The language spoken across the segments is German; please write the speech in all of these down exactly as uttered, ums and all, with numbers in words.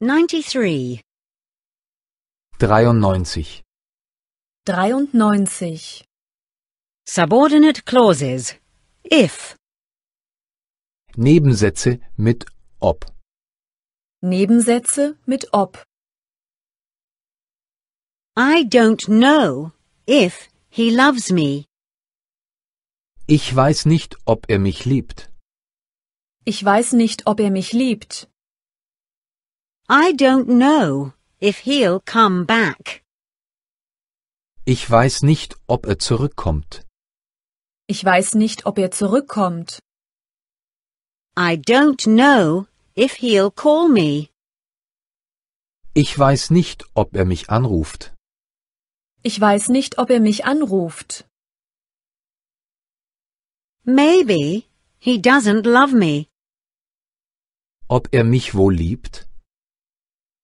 ninety-three. dreiundneunzig. dreiundneunzig. Subordinate clauses. If. Nebensätze mit ob. Nebensätze mit ob. I don't know if he loves me. Ich weiß nicht, ob er mich liebt. Ich weiß nicht, ob er mich liebt. I don't know if he'll come back. Ich weiß nicht, ob er zurückkommt. Ich weiß nicht, ob er zurückkommt. I don't know if he'll call me. Ich weiß nicht, ob er mich anruft. Ich weiß nicht, ob er mich anruft. Maybe he doesn't love me. Ob er mich wohl liebt?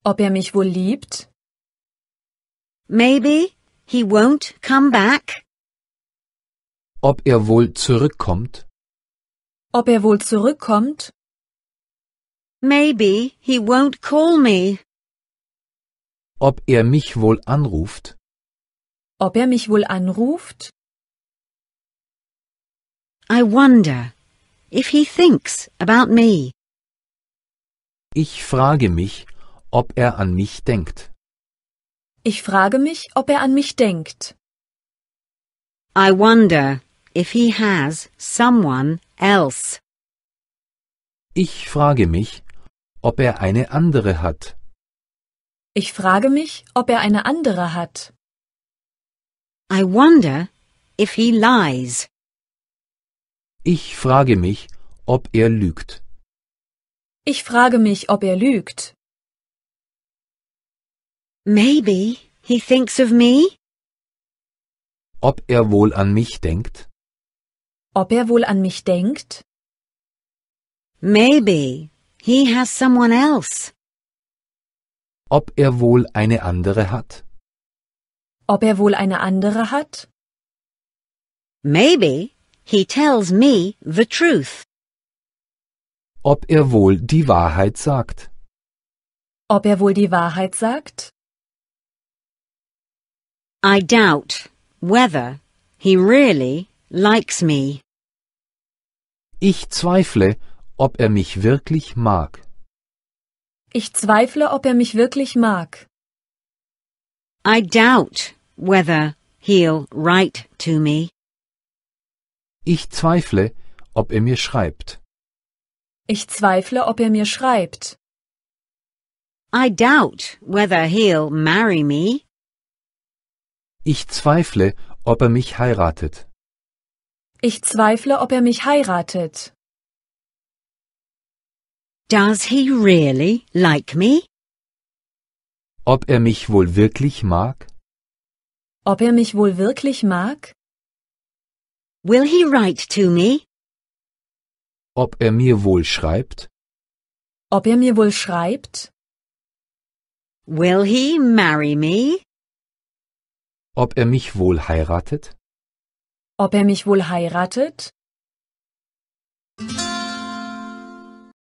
Ob er mich wohl liebt? Maybe he won't come back. Ob er wohl zurückkommt? Ob er wohl zurückkommt? Maybe he won't call me. Ob er mich wohl anruft? Ob er mich wohl anruft? I wonder if he thinks about me. Ich frage mich, ob er an mich denkt. Ich frage mich, ob er an mich denkt. I wonder if he has someone else. Ich frage mich, ob er eine andere hat. Ich frage mich, ob er eine andere hat. I wonder if he lies. Ich frage mich, ob er lügt. Ich frage mich, ob er lügt. Maybe he thinks of me. Ob er wohl an mich denkt? Ob er wohl an mich denkt? Maybe he has someone else. Ob er wohl eine andere hat? Ob er wohl eine andere hat? Maybe he tells me the truth. Ob er wohl die Wahrheit sagt. Ob er wohl die Wahrheit sagt? I doubt whether he really likes me. Ich zweifle, ob er mich wirklich mag. Ich zweifle, ob er mich wirklich mag. I doubt whether he'll write to me. Ich zweifle, ob er mir schreibt. Ich zweifle, ob er mir schreibt. I doubt whether he'll marry me. Ich zweifle, ob er mich heiratet. Ich zweifle, ob er mich heiratet. Does he really like me? Ob er mich wohl wirklich mag? Ob er mich wohl wirklich mag? Will he write to me? Ob er mir wohl schreibt? Ob er mir wohl schreibt? Will he marry me? Ob er mich wohl heiratet? Ob er mich wohl heiratet?